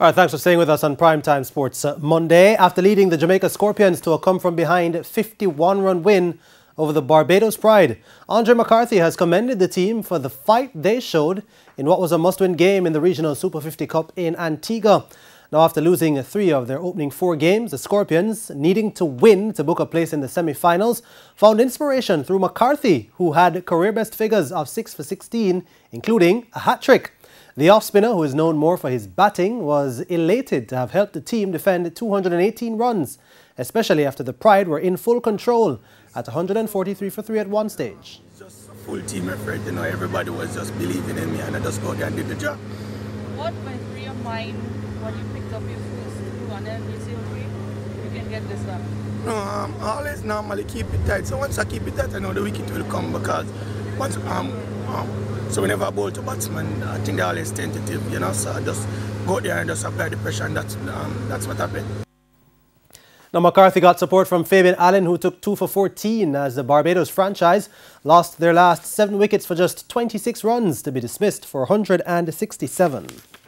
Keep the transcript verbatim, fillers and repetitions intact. All right, thanks for staying with us on Primetime Sports Monday. After leading the Jamaica Scorpions to a come-from-behind fifty-one run win over the Barbados Pride, Andre McCarthy has commended the team for the fight they showed in what was a must-win game in the Regional Super fifty Cup in Antigua. Now, after losing three of their opening four games, the Scorpions, needing to win to book a place in the semi-finals, found inspiration through McCarthy, who had career-best figures of six for sixteen, including a hat-trick. The off-spinner, who is known more for his batting, was elated to have helped the team defend two hundred eighteen runs, especially after the Pride were in full control at one hundred forty-three for three at one stage. Just a full team effort, you know, everybody was just believing in me and I just got there and did the job. What went through your mind when you picked up your first two and then you say, okay, you can get this up? Um, I always normally keep it tight, so once I keep it tight, I know the wicket will come because once um, um So whenever I bowl to batsman, I think they're always tentative, you know, so I just go there and just apply the pressure, and that's, um, that's what happened. Now, McCarthy got support from Fabian Allen, who took two for fourteen as the Barbados franchise lost their last seven wickets for just twenty-six runs to be dismissed for one hundred sixty-seven.